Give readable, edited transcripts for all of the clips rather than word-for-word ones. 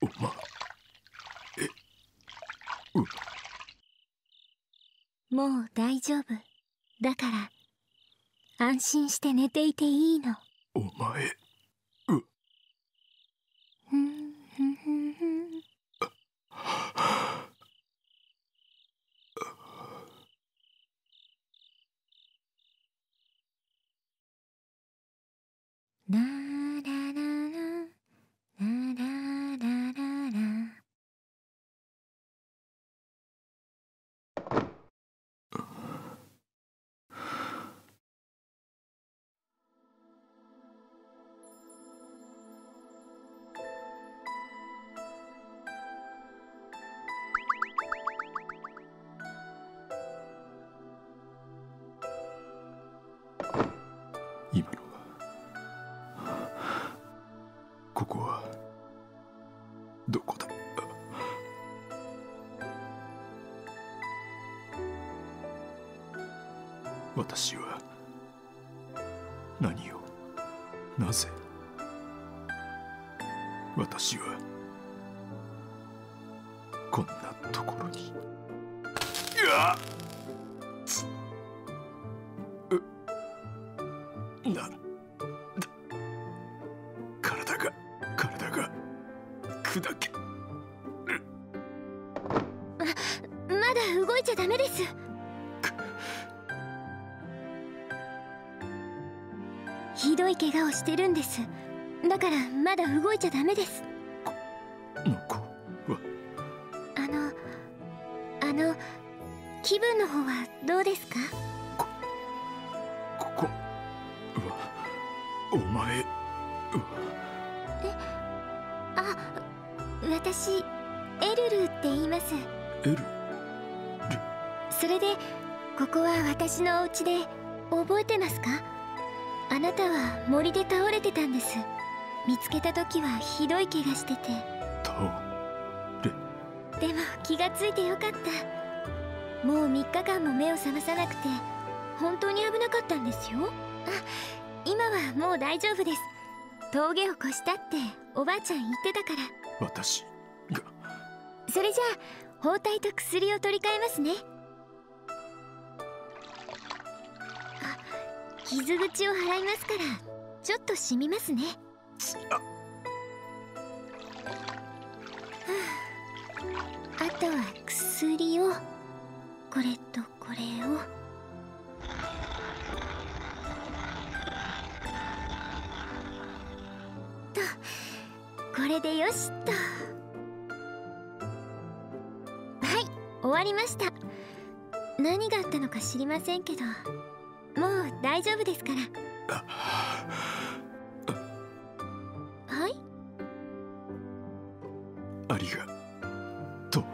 お前、もう大丈夫だから、安心して寝ていていいの。お前、私は何を、なぜ、私はこんなところに。なんだ、体が砕け。まだ動いちゃダメです。ひどい怪我をしてるんです。だからまだ動いちゃダメです。あの気分の方はどうですか？ここはお前は。私エルルって言います。エルル、それでここは私のお家で、覚えてますか？あなたは森で倒れてたんです。見つけた時はひどい怪我してて。でも気がついてよかった。もう3日間も目を覚まさなくて本当に危なかったんですよ。今はもう大丈夫です。峠を越したっておばあちゃん言ってたから。私が。それじゃあ包帯と薬を取り替えますね。傷口を払いますから、ちょっと染みますね。あとは薬を、これとこれを。これでよしっと。はい、終わりました。何があったのか知りませんけど、もう大丈夫ですから。はい、ありがと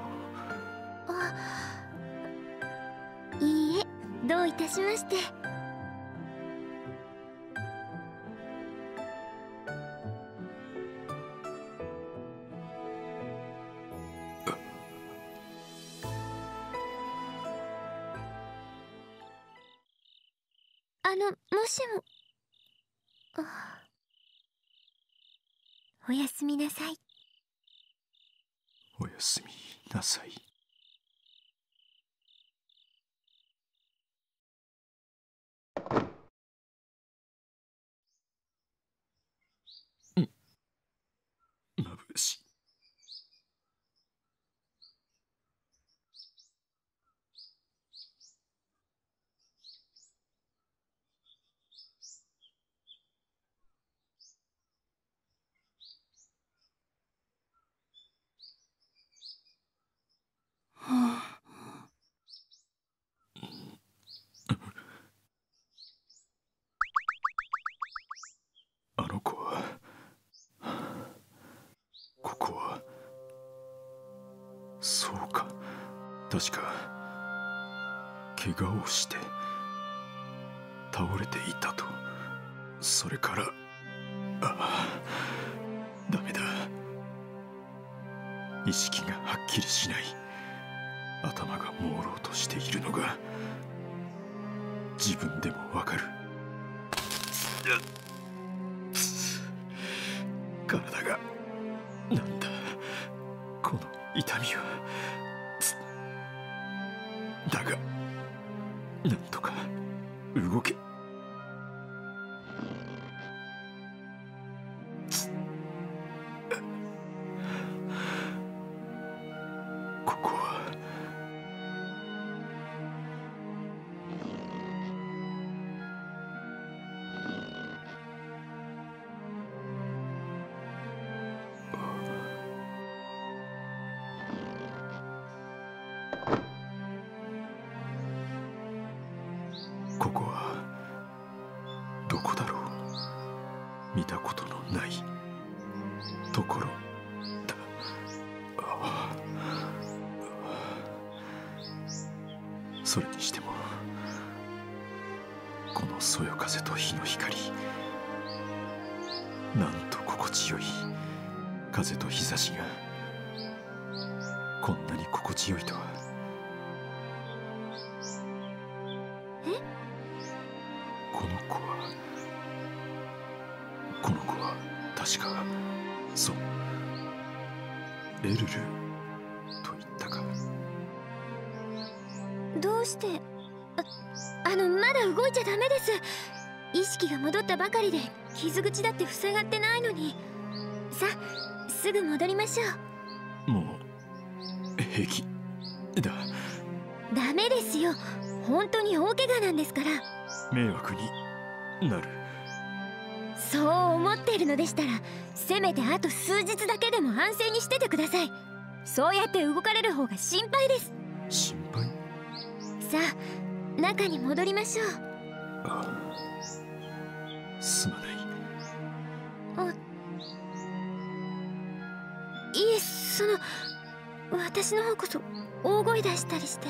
う。いいえ、どういたしまして。おやすみなさい。おやすみなさい。そうか、確か怪我をして倒れていたと。それから、ああダメだ、意識がはっきりしない、頭が朦朧としているのが自分でもわかる。体が、なんだこの痛みは。だがなんとか動け。ここはどこだろう。見たことのないところだ。ああ、それにしてもこのそよ風と日の光、なんと心地よい。風と日差しがこんなに心地よいとは。この子は確か、そう、エルルと言ったか。どうして、まだ動いちゃダメです。意識が戻ったばかりで傷口だって塞がってないのに。さあ、すぐ戻りましょう。もう平気だ。ダメですよ、本当に大怪我なんですから。迷惑になる。そう思っているのでしたら、せめてあと数日だけでも安静にしててください。そうやって動かれる方が心配です。心配？さあ、中に戻りましょう。ああ、すまない。あ、いえ、私の方こそ大声出したりして、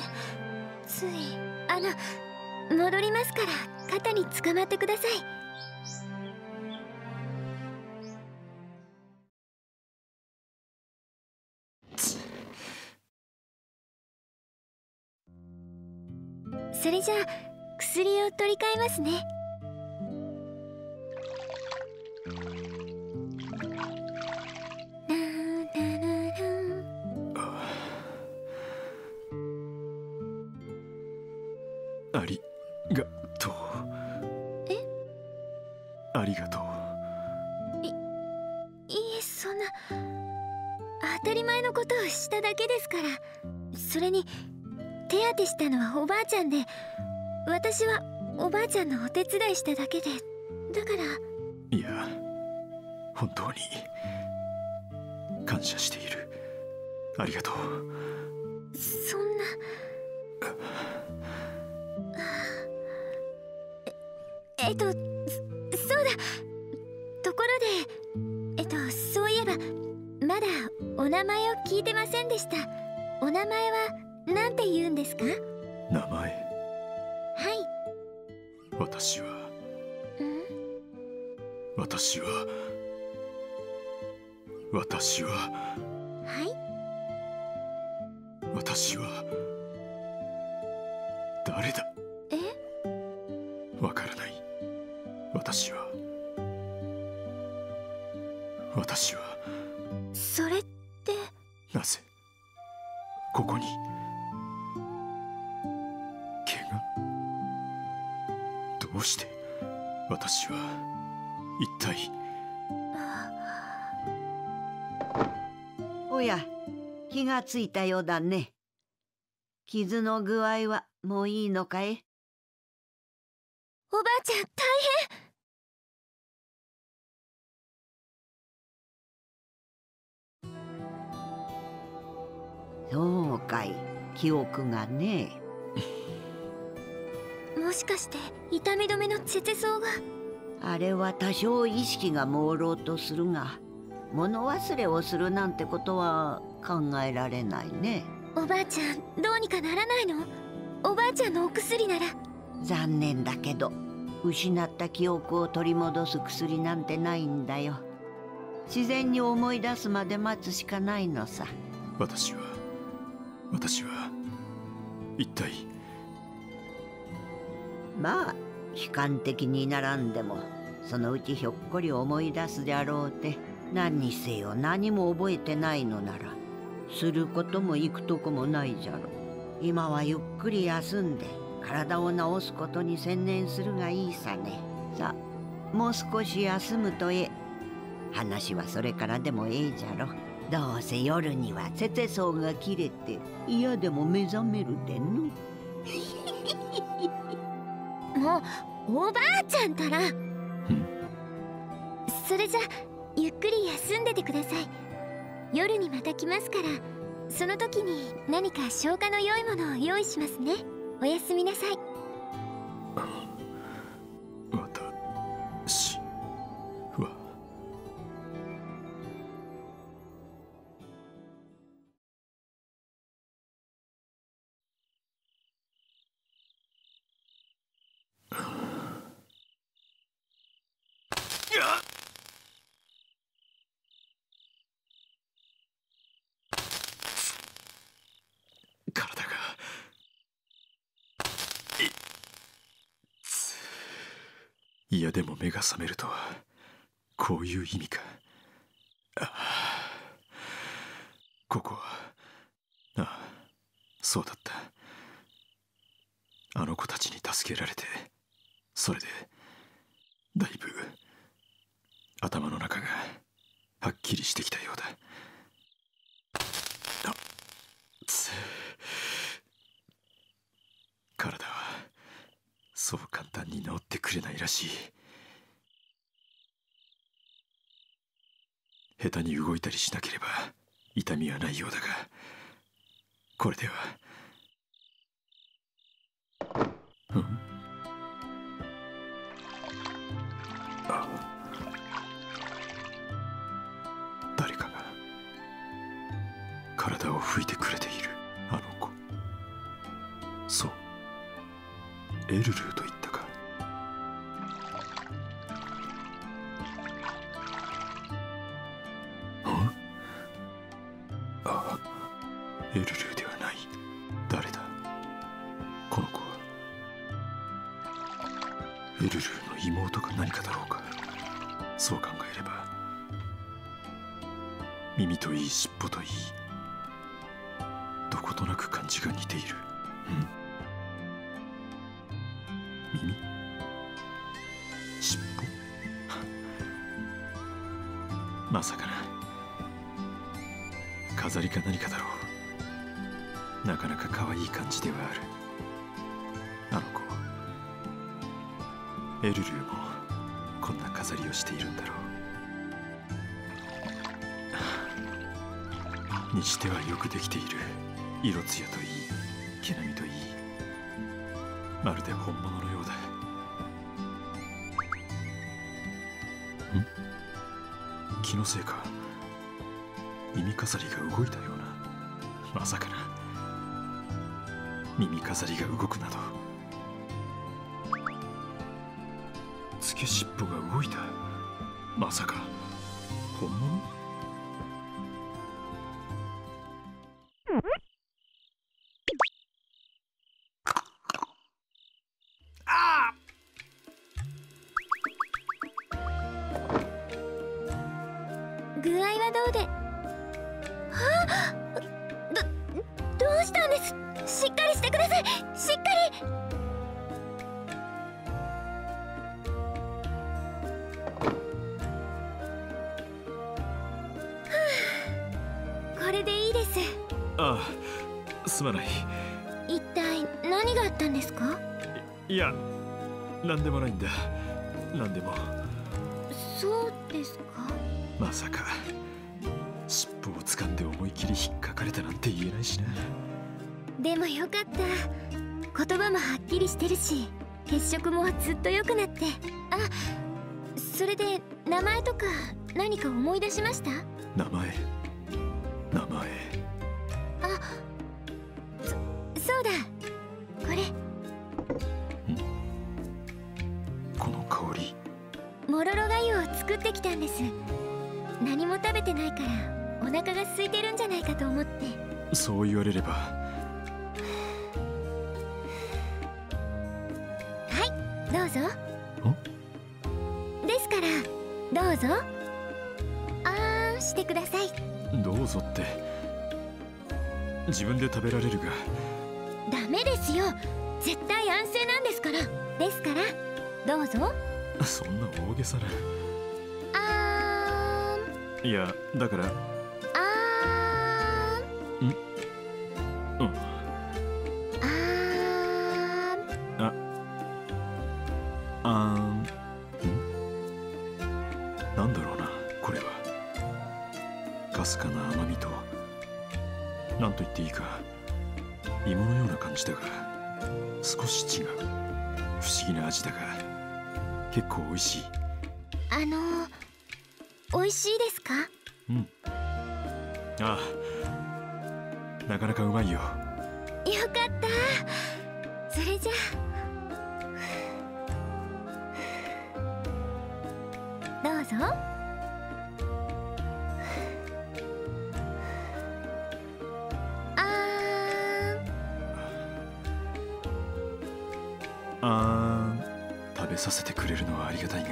つい、戻りますから肩につかまってください。それじゃあ薬を取り替えますね。ありがとう。え？ありがとう。いえ、そんな、当たり前のことをしただけですから。それに手当てしたのはおばあちゃんで、私はおばあちゃんのお手伝いしただけで、だから。いや、本当に感謝している。ありがとう。そんなそうだ、ところでそういえば、まだお名前を聞いてませんでした。お名前はなんて言うんですか？名前。はい。私は。私は。はい。私は。誰だ？え？わからない。私は。それって。なぜここに？どうして？私は一体。おや、気がついたようだね。傷の具合はもういいのかい？おばあちゃん、大変。そうかい、記憶がねえ。もしかして痛み止めのチェチェソウが？あれは多少意識が朦朧とするが、物忘れをするなんてことは考えられないね。おばあちゃん、どうにかならないの？おばあちゃんのお薬なら。残念だけど、失った記憶を取り戻す薬なんてないんだよ。自然に思い出すまで待つしかないのさ。私は一体…まあ悲観的にならんでもそのうちひょっこり思い出すであろうて、何にせよ何も覚えてないのならすることも行くとこもないじゃろ。今はゆっくり休んで体を治すことに専念するがいいさね。さあもう少し休むとええ。話はそれからでもええじゃろ。どうせ夜にはセテソウが切れて嫌でも目覚めるでの。もうおばあちゃんたら。それじゃゆっくり休んでてください。夜にまた来ますから、その時に何か消化の良いものを用意しますね。おやすみなさい。いやでも目が覚めるとはこういう意味か。ああここは、ああそうだった。あの子たちに助けられて、それでだいぶ頭の中がはっきりしてきたようだ。あっつ、体はそう簡単に治ってくれないらしい。下手に動いたりしなければ痛みはないようだが、これでは…うん？あ、誰かが体を拭いてくれている。あの子、そうエルルーと言ったか。ん？あ、エルルーではない。誰だこの子は。エルルーの妹か何かだろうか。そう考えれば耳といい尻尾といい、どことなく感じが似ている。うん？耳、尻尾まさかな。飾りか何かだろう。なかなか可愛い感じではある。あの子エルルーもこんな飾りをしているんだろう。にしてはよくできている。色艶といい、毛並みといい、まるで本物のようだ。ん？気のせいか耳飾りが動いたような。まさかな。耳飾りが動くなど、つけしっぽが動いた。まさか本物？血色もずっと良くなって。あ、それで名前とか何か思い出しました？名前、あ、ろろがゆを作ってきたんです。何も食べてないからお腹が空いてるんじゃないかと思って。そう言われれば。はい、どうぞ。ですからどうぞ。あーんしてください。どうぞって自分で食べられるが。ダメですよ、絶対安静なんですから。ですからどうぞ。そんな大げさな。あーん。いやだからあーん。ん？うん。あーん。ああーん。ん？なんだろうな、これは。かすかな甘みと、なんと言っていいか、芋のような感じだが少し違う不思議な味だが結構美味しい。美味しいですか？うん。ああ、なかなかうまいよ。よかった。それじゃあ。どうぞ。食べさせてくれるのはありがたいが、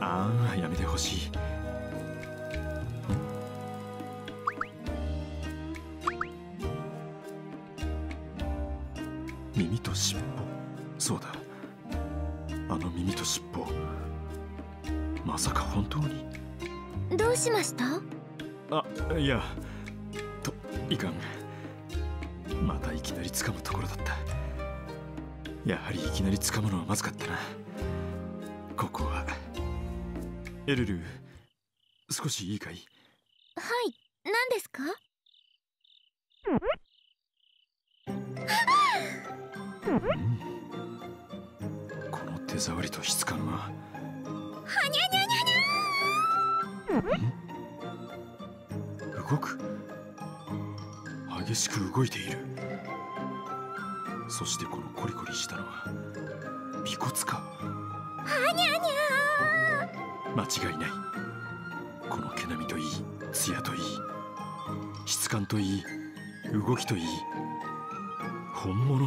ああやめてほしい。耳と尻尾、そうだ、あの耳と尻尾、まさか本当に。どうしました？あ、いや、といかん。またいきなり掴むところだった。やはりいきなり掴むのはまずかったな。ここはエルル、少しいいかい？はい、何ですか？この手触りと質感は。はにゃにゃにゃにゃ。動く、激しく動いている。そしてこのコリコリしたのは尾骨か。はにゃにゃ。間違いない。この毛並みといい、艶といい、質感といい、動きといい、本物。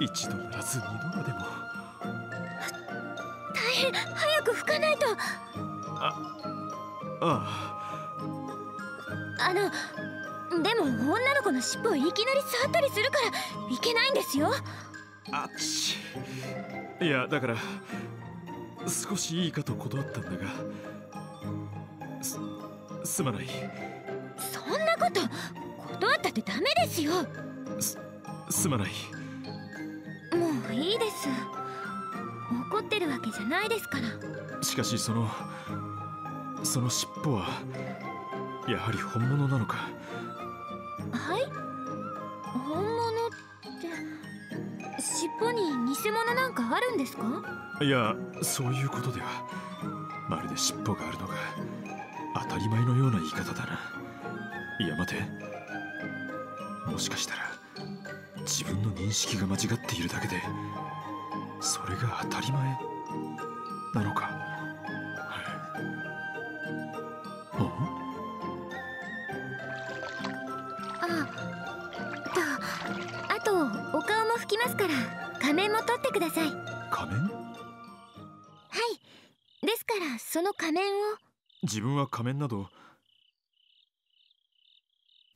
一度ならず二度までも。大変、早く拭かないと。でも女の子の尻尾をいきなり触ったりするからいけないんですよ。あっち。いやだから少しいいかと断ったんだが、すまない。そんなこと断ったってダメですよ。すまない。もういいです、怒ってるわけじゃないですから。しかしその尻尾はやはり本物なのか。はい、本物って尻尾に偽物なんかあるんですか？いや、そういうことでは。まるで尻尾があるのが当たり前のような言い方だな。いや待て、もしかしたら自分の認識が間違っているだけで、それが当たり前なのか。はい、あとお顔も拭きますから仮面も取ってください。仮面？はい、ですからその仮面を。自分は仮面など。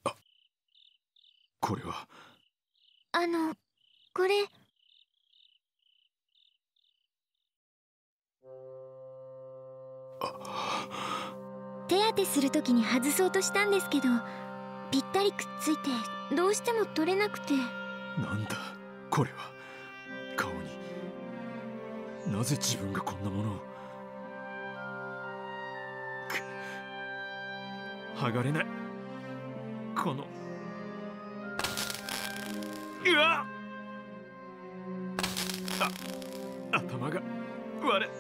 あ、これは。これ。手当てするときに外そうとしたんですけど、ぴったりくっついてどうしても取れなくて。なんだこれは。顔になぜ自分がこんなものを。剥がれない。このうわっ、頭が割れ。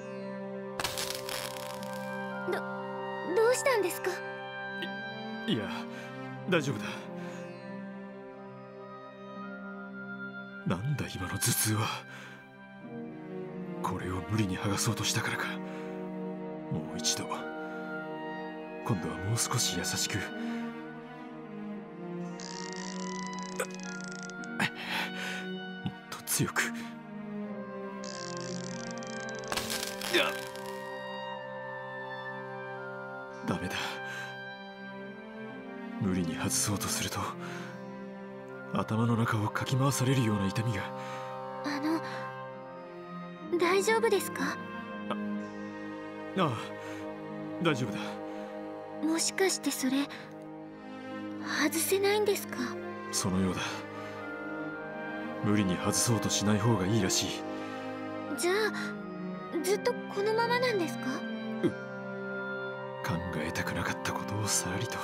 どうしたんですか？いや大丈夫だ。なんだ今の頭痛は。これを無理に剥がそうとしたからか。もう一度、今度はもう少し優しく。もっと強く。ダメだ。無理に外そうとすると頭の中をかき回されるような痛みが。大丈夫ですか？ああ大丈夫だ。もしかしてそれ外せないんですか？そのようだ。無理に外そうとしない方がいいらしい。じゃあずっとこのままなんですか？考えたくなかったことをさらりと。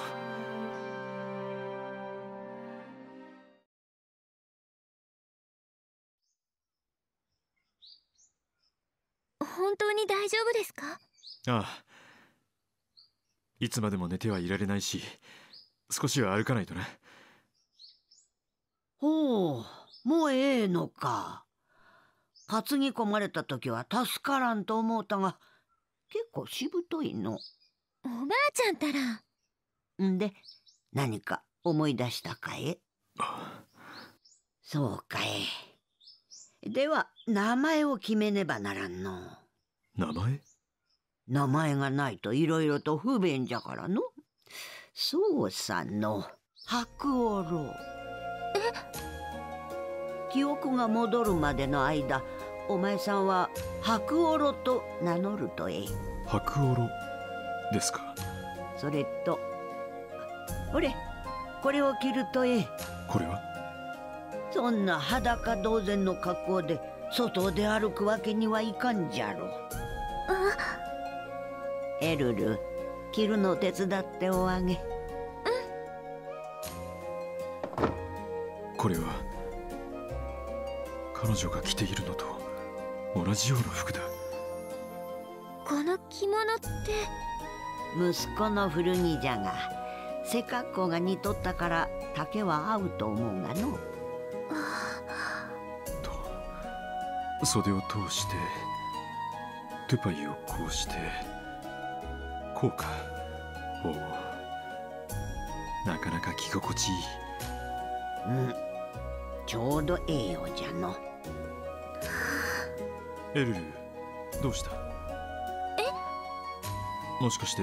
本当に大丈夫ですか？ああ、いつまでも寝てはいられないし、少しは歩かないとな。ほう、もうええのか。担ぎ込まれた時は助からんと思うたが、結構しぶといの。おばあちゃんたら。んで、何か思い出したかい？そうかい。では名前を決めねばならんの。名前がないといろいろと不便じゃからの。そうさの白王郎。記憶が戻るまでの間、お前さんは白王郎と名乗るとええ。白王郎ですか。それとほれ、これを着るとええ。これは？そんな裸同然の格好で外で歩くわけにはいかんじゃろ。エルル、着るの手伝っておあげ。これは彼女が着ているのと同じような服だ。この着物って息子の古着じゃが、背格好が似とったから丈は合うと思うがの。と袖を通してトゥパイをこうしてこうか。おう、なかなか着心地いい。ちょうどええようじゃの。エルル、どうした？もしかして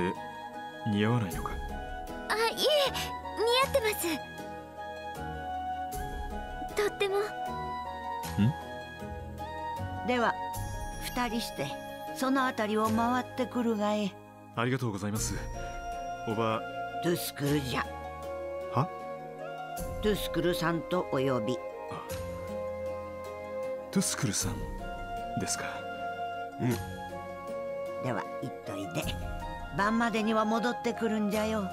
似合わないのか？あ、いえ、似合ってます、とっても。では二人してそのあたりを回ってくるがえ。ありがとうございます、おば。トゥスクルじゃ。は？トゥスクルさんとお呼び。トゥスクルさんですか。では行っといで。晩までには戻ってくるんじゃよ。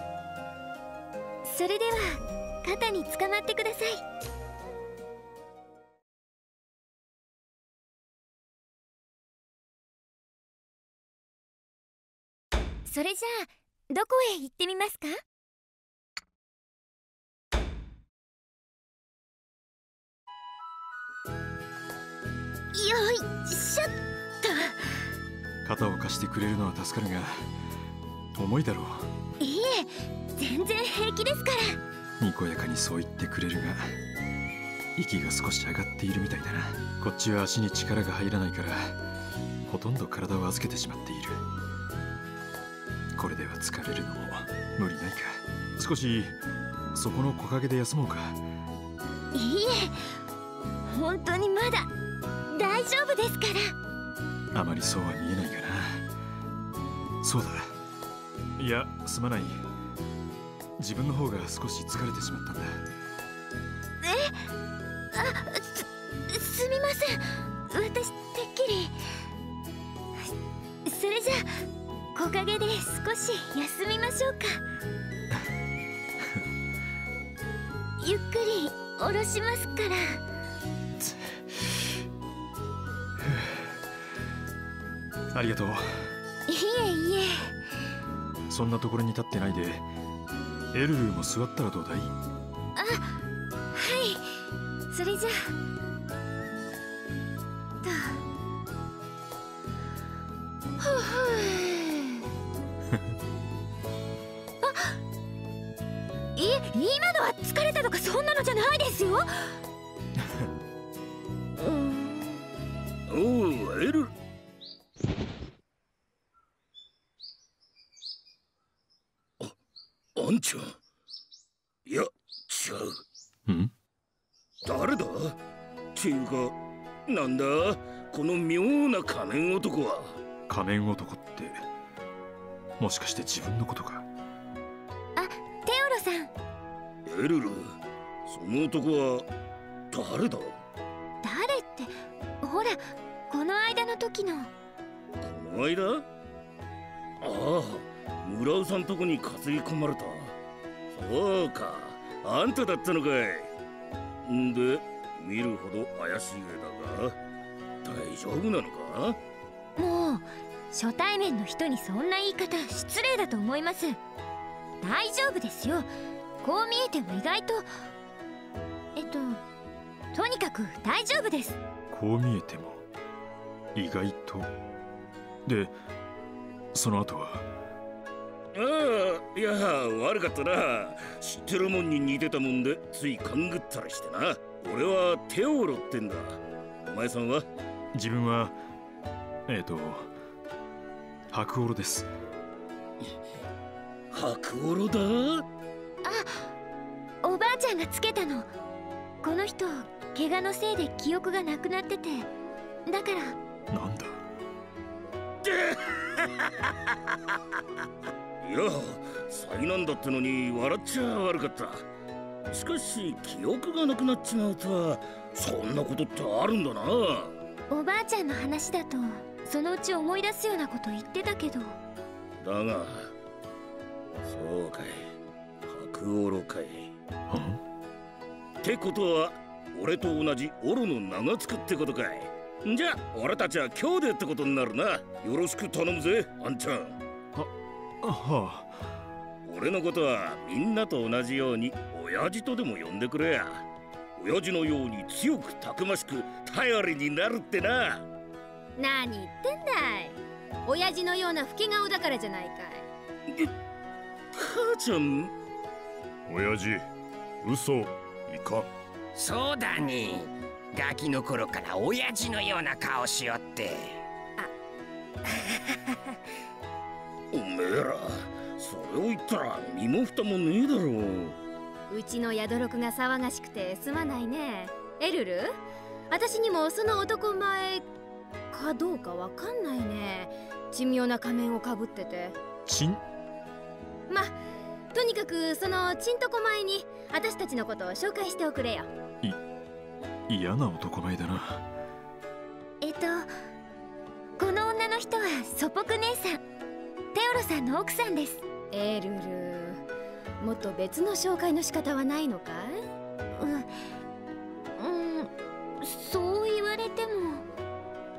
それでは肩につかまってください。それじゃあどこへ行ってみますか？よいしょっと。肩を貸してくれるのは助かるが、重いだろう。いいえ、全然平気ですから。にこやかにそう言ってくれるが、息が少し上がっているみたいだな。こっちは足に力が入らないから、ほとんど体を預けてしまっている。これでは疲れるのも無理ないか。少しそこの木陰で休もうか。いいえ、本当にまだ大丈夫ですから。あまりそうは見えないかな。そうだ、いやすまない、自分の方が少し疲れてしまったんだ。あ、すみません、私てっきり。それじゃあ木陰で少し休みましょうか。ゆっくり下ろしますから。ありがとう。いえいえ。そんなところに立ってないでエルルも座ったらどうだい？あ、はい。それじゃと。ふうふう。あ、今のは疲れたとかそんなのじゃないですよ。おお、エルル。アンちゃん。いや、違う。ん？誰だ？っていうか、なんだこの妙な仮面男は。仮面男ってもしかして自分のことか？あ、テオロさん。エルル、その男は誰だ？誰ってほら、この間の時の。この間？ああ、村尾さんとこに担ぎ込まれた。そうか、あんただったのかい。んで、見るほど怪しげだが大丈夫なのか？もう初対面の人にそんな言い方失礼だと思います。大丈夫ですよ。こう見えても意外ととにかく大丈夫です。こう見えても意外と。で、その後は？ああ、いや、悪かったな。知ってるもんに似てたもんでつい勘ぐったりしてな。俺はテオロってんだ。お前さんは？自分は白オロです。白オロだ。あ、おばあちゃんがつけたの。この人、怪我のせいで記憶がなくなってて、だからなんだいや、災難だってのに笑っちゃ悪かった。しかし記憶がなくなっちまうとは、そんなことってあるんだな。おばあちゃんの話だとそのうち思い出すようなこと言ってたけど。だが、そうかい、白オロかい。ってことは俺と同じオロの名がつくってことかい。じゃあ俺たちは兄弟ってことになるな。よろしく頼むぜ、あんちゃん。はあ、俺のことはみんなと同じように親父とでも呼んでくれや。親父のように強くたくましく頼りになるってな。何言ってんだい。親父のような老け顔だからじゃないかい。母ちゃん。親父、嘘いかん。そうだね、ガキの頃から親父のような顔しよって。あおめえら、それを言ったら身も蓋もねえだろう。うちのヤドロクが騒がしくてすまないね、エルル。私にもその男前かどうかわかんないね。珍妙な仮面をかぶってて。チン？ま、とにかくそのチンとこ前に私たちのことを紹介しておくれよ。嫌な男前だな。この女の人は素朴姉さん、テオロさんの奥さんです。エルル、もっと別の紹介の仕方はないのかい？そう言われても。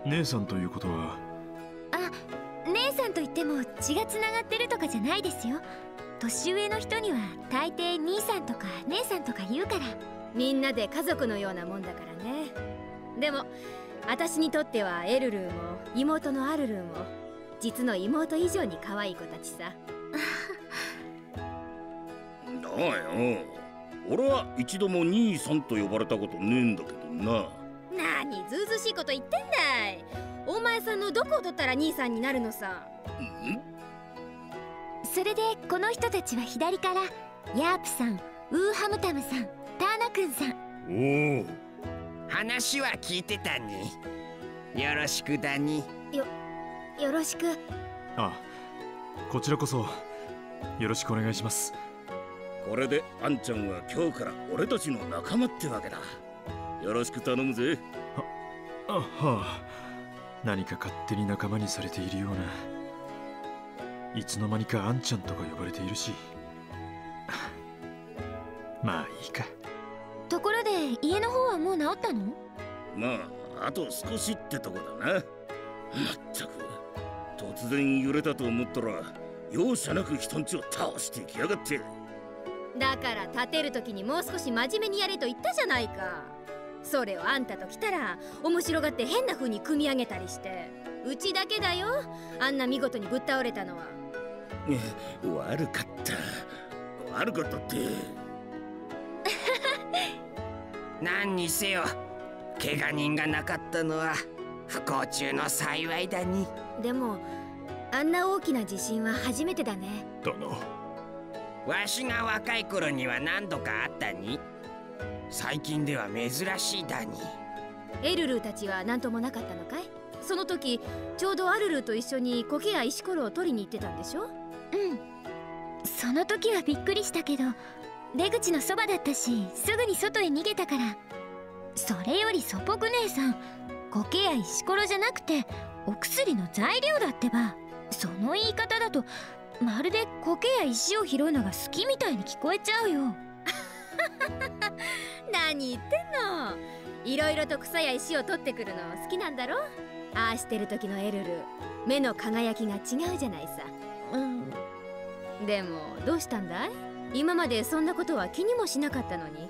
姉さんということは？あ、姉さんといっても血がつながってるとかじゃないですよ。年上の人には大抵兄さんとか姉さんとか言うから。みんなで家族のようなもんだからね。でも私にとってはエルルーも妹のアルルーも実の妹以上に可愛い子たちさ。俺は一度も兄さんと呼ばれたことねえんだけどな。何ずうずしいこと言ってんだい。お前さんのどこを取ったら兄さんになるのさ。それでこの人たちは左からヤープさん、ウーハムタムさん、ターナくんさん。おお、話は聞いてたね。よろしくだに。よろしく。あ、こちらこそよろしくお願いします。これであんちゃんは今日から俺たちの仲間ってわけだ。よろしく頼むぜ。何か勝手に仲間にされているような。いつの間にかあんちゃんとか呼ばれているしまあいいか。って家の方はもう治ったの？まああと少しってとこだな。まったく突然揺れたと思ったら容赦なく人んちを倒していきやがって。だから建てる時にもう少し真面目にやれと言ったじゃないか。それをあんたと来たら面白がって変な風に組み上げたりして、うちだけだよあんな見事にぶっ倒れたのは。悪かった悪かったって何にせよ怪我人がなかったのは不幸中の幸いだに。でもあんな大きな地震は初めてだね。殿、わしが若い頃には何度かあったに。最近では珍しいだに。エルルーたちは何ともなかったのかい？その時ちょうどアルルーと一緒に苔や石ころを取りに行ってたんでしょ？うん、その時はびっくりしたけど出口のそばだったしすぐに外へ逃げたから。それよりソポク姉さん、苔や石ころじゃなくてお薬の材料だってば。その言い方だとまるで苔や石を拾うのが好きみたいに聞こえちゃうよ何言ってんの。いろいろと草や石を取ってくるの好きなんだろ。ああしてる時のエルル、目の輝きが違うじゃないさ。うん、でもどうしたんだい？今までそんなことは気にもしなかったのに。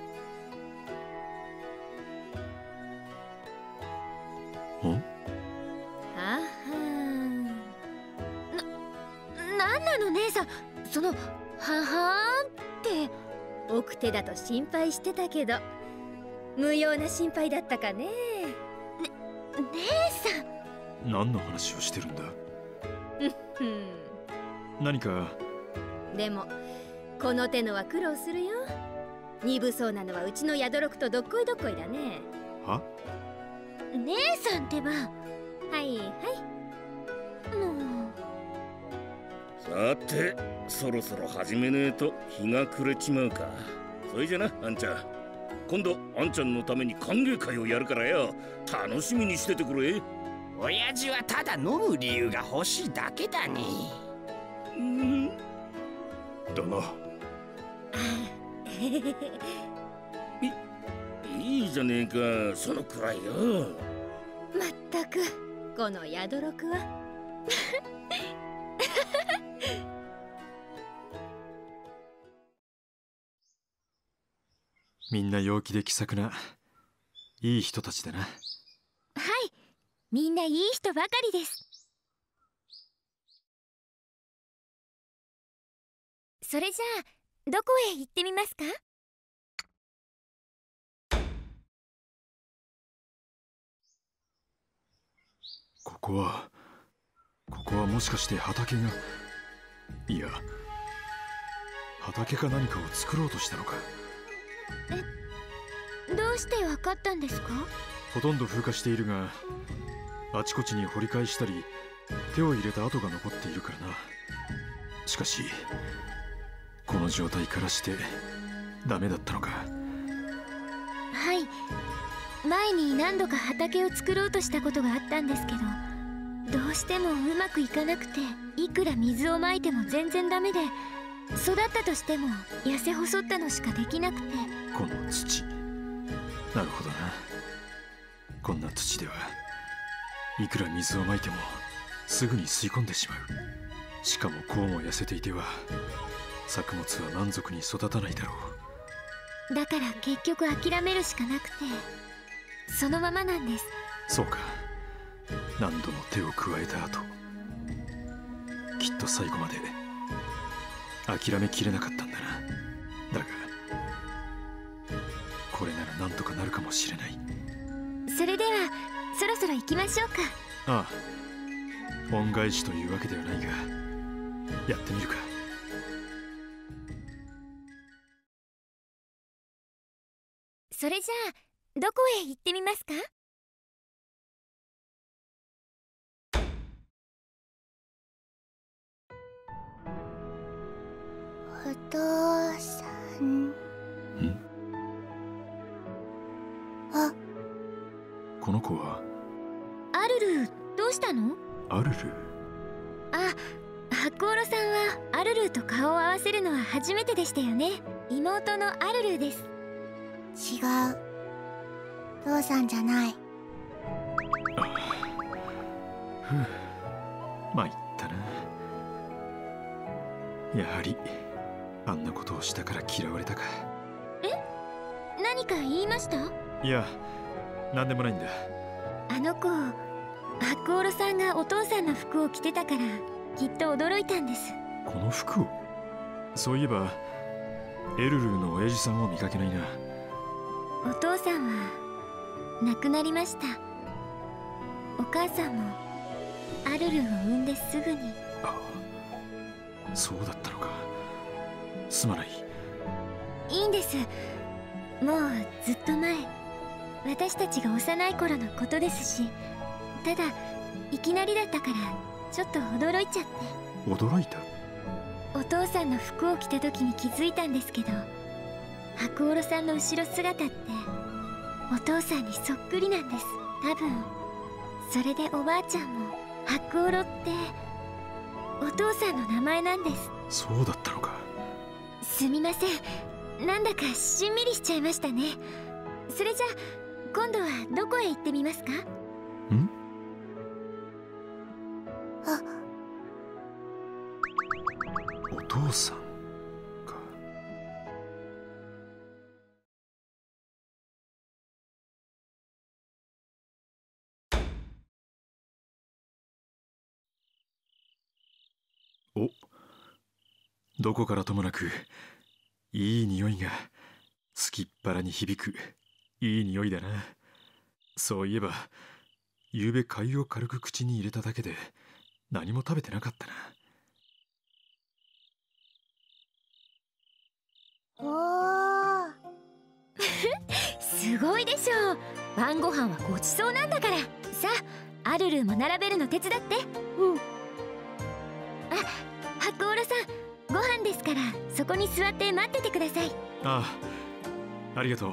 ん？あはなんなの姉さん、そのははーんって。奥手だと心配してたけど無用な心配だったかね。姉さん、何の話をしてるんだ何か。でもこの手のは苦労するよ。鈍そうなのはうちのヤドロクとどっこいどっこいだね。は？姉さんってば。はいはい。もうさてそろそろ始めねえと日が暮れちまうか。それじゃな、あんちゃん、今度あんちゃんのために歓迎会をやるからよ、楽しみにしててくれ。親父はただ飲む理由が欲しいだけだに。うん。殿。いいじゃねえか、そのくらいよ。まったくこのヤドロクはみんな陽気で気さくないい人たちだな。はい、みんないい人ばかりです。それじゃあどこへ行ってみますか？ここはもしかして畑が、いや畑か何かを作ろうとしたのか。どうして分かったんですか？ほとんど風化しているがあちこちに掘り返したり手を入れた跡が残っているからな。しかしこの状態からしてダメだったのか。はい、前に何度か畑を作ろうとしたことがあったんですけど、どうしてもうまくいかなくて、いくら水をまいても全然ダメで、育ったとしても痩せ細ったのしかできなくて。この土、なるほどな。こんな土ではいくら水をまいてもすぐに吸い込んでしまう。しかもこうも痩せていては作物は満足に育たないだろう。だから結局諦めるしかなくて、そのままなんです。そうか、何度も手を加えた後、きっと最後まで諦めきれなかったんだな。だがこれならなんとかなるかもしれない。それではそろそろ行きましょうか。ああ、恩返しというわけではないがやってみるか。それじゃあどこへ行ってみますか？お父さん。ん？あ、この子は。アルル、どうしたの？アルル。あ、白オロさんはアルルと顔を合わせるのは初めてでしたよね。妹のアルルです。違う。父さんじゃない。ふう、まいったな。やはりあんなことをしたから嫌われたか。え、何か言いました？いや、何でもないんだ。あの子、ハクオロさんがお父さんの服を着てたからきっと驚いたんです。この服を？そういえばエルルーの親父さんを見かけないな。お父さんは亡くなりました。お母さんもアルルを産んですぐに。ああ、そうだったのか。すまない。いいんです、もうずっと前、私たちが幼い頃のことですし。ただいきなりだったからちょっと驚いちゃって。驚いた？お父さんの服を着た時に気づいたんですけど、ハクオロさんの後ろ姿ってお父さんにそっくりなんです。多分それでおばあちゃんもハクオロってお父さんの名前なんです。そうだったのか。すみません、なんだかしんみりしちゃいましたね。それじゃあ今度はどこへ行ってみますか？ん？あ、お父さんか。お、どこからともなくいい匂いがつきっぱらに響く。いい匂いだな。そういえばゆうべ貝を軽く口に入れただけで何も食べてなかったな。おーすごいでしょう。晩ご飯はごちそうなんだから。さあ、アルルも並べるの手伝って。うん。あ、ハクオロさん、ご飯ですからそこに座って待っててください。ああ、ありがとう。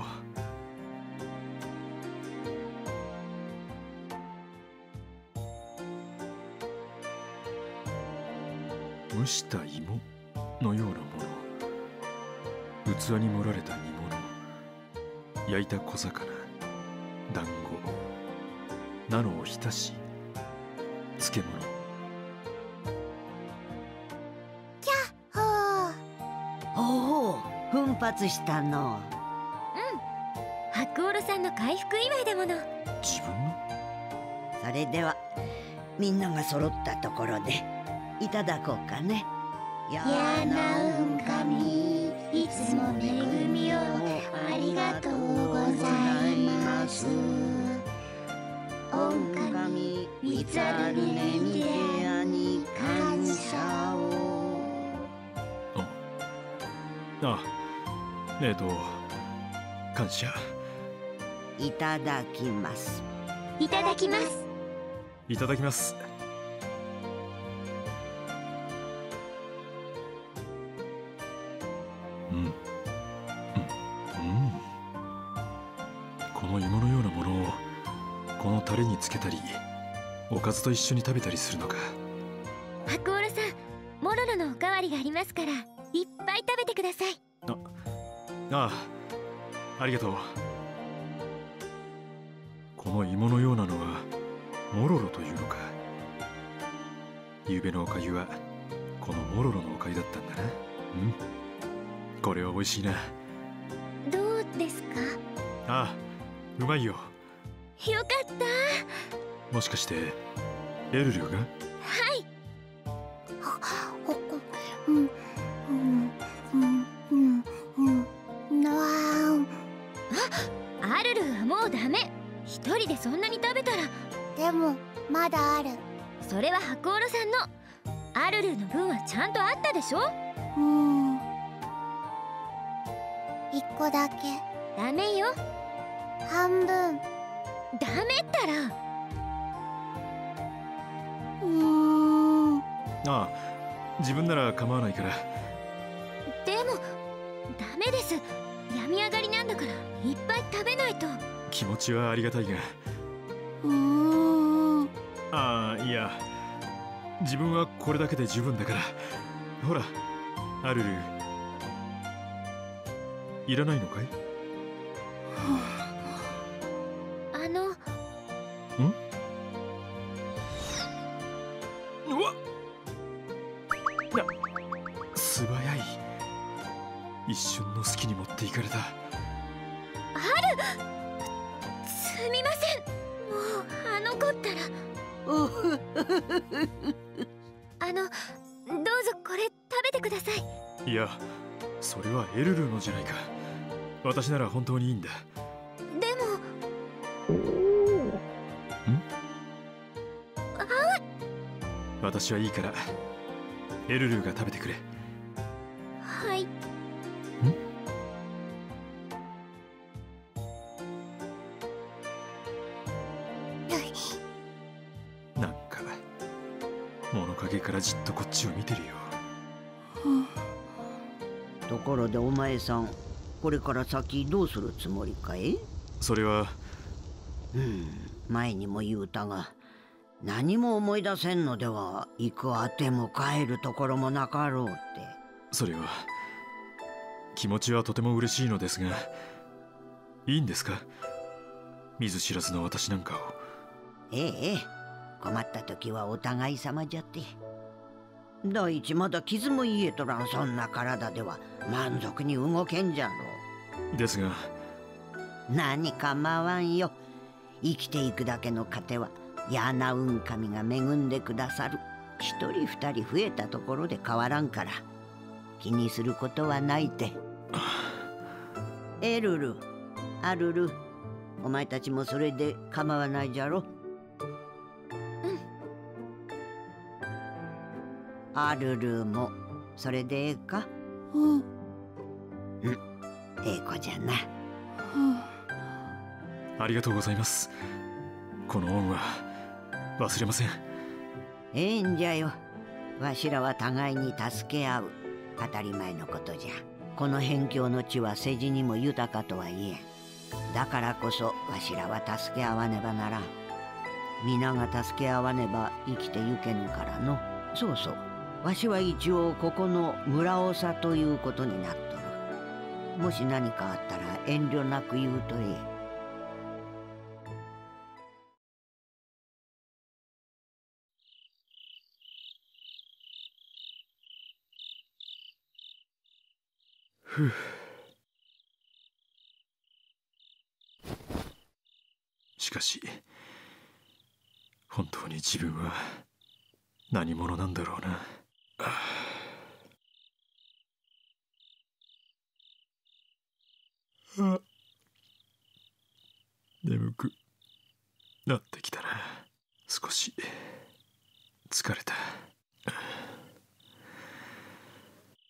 蒸した芋のようなもの、器に盛られた煮物、焼いた小魚、団子菜のおひたし、漬物。キャッホー。おお、奮発したの。うん、ハクオロさんの回復祝いだもの。自分の？それではみんなが揃ったところでいただこうかね。やなうんかみ、いつも恵みをありがとうございます。おんかみみざるねみでやに感謝を。あ、感謝。いただきます。いただきます。いただきます。つけたりおかずと一緒に食べたりするのか。ハクオロさん、モロロのおかわりがありますからいっぱい食べてください。ありがとう。この芋のようなのはモロロというのか。ゆうべのおかゆはこのモロロのおかゆだったんだな。うん、これは美味しいな。どうですか？ああ、うまいよ。よかった。もしかしてエルルが？はい。あ、アルルはもうダメ。一人でそんなに食べたら。でもまだある。それはハクオロさんの。アルルの分はちゃんとあったでしょ。うん、一個だけ。ダメよ。半分。ダメったら。ああ、自分なら構わないから。でもダメです、病み上がりなんだからいっぱい食べないと。気持ちはありがたいが。ああ、いや、自分はこれだけで十分だから。ほら、アルル、いらないのかい？わっ、素早い。一瞬の隙に持っていかれた。ハル、すみません。もうあの子ったら。どうぞこれ食べてください。いや、それはエルルのじゃないか。私なら本当にいいんだ。でも、私はいいからエルルが食べてくれ。はい。なんか物陰からじっとこっちを見てるよ。ところでお前さん、これから先どうするつもりかい？それは、前にも言うたが、何も思い出せんのでは行くあても帰るところもなかろうって。それは気持ちはとても嬉しいのですが、いいんですか、見ず知らずの私なんかを。ええ、困った時はお互い様じゃって。第一、まだ傷も癒えとらんそんな体では満足に動けんじゃろう。ですが、何かまわんよ。生きていくだけの糧はやな運神が恵んでくださる。一人二人増えたところで変わらんから、気にすることはないて。エルル、アルル、お前たちもそれで構わないじゃろ。アルルもそれでええか。ええ子じゃな。ありがとうございます。この恩は忘れません。ええんじゃよ。わしらは互いに助け合う。当たり前のことじゃ。この辺境の地は世事にも豊かとはいえ、だからこそわしらは助け合わねばならん。皆が助け合わねば生きてゆけぬからの。そうそう、わしは一応ここの村長ということになっとる。もし何かあったら遠慮なく言うといい。しかし本当に自分は何者なんだろうな。眠くなってきたな。少し疲れた。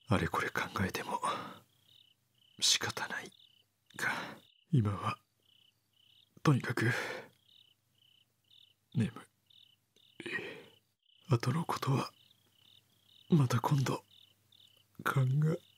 あれこれ考えても仕方ないか。今はとにかく眠い。後のことはまた今度考え